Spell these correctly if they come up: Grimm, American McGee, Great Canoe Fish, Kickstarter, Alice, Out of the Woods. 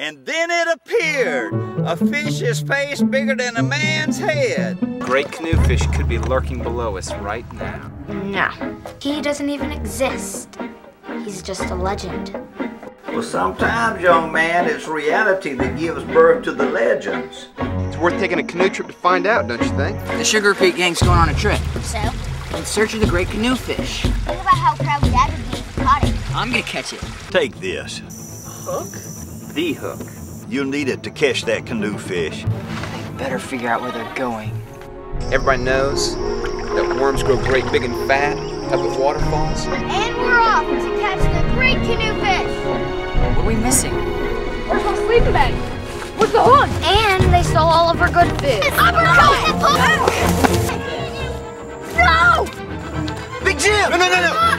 And then it appeared, a fish's face bigger than a man's head. Great canoe fish could be lurking below us right now. No, he doesn't even exist. He's just a legend. Well, sometimes, young man, it's reality that gives birth to the legends. It's worth taking a canoe trip to find out, don't you think? The Sugar Creek gang's going on a trip. So? In search of the great canoe fish. Think about how proud Dad would be if he caught it. I'm gonna catch it. Take this. Hook? The hook. You'll need it to catch that canoe fish. They better figure out where they're going. Everybody knows that worms grow great big and fat up at waterfalls. And we're off to catch the great canoe fish. What are we missing? Where's our sleeping bag? Where's the hook? And they stole all of our good food. Uppercut! No! Big Jim! No!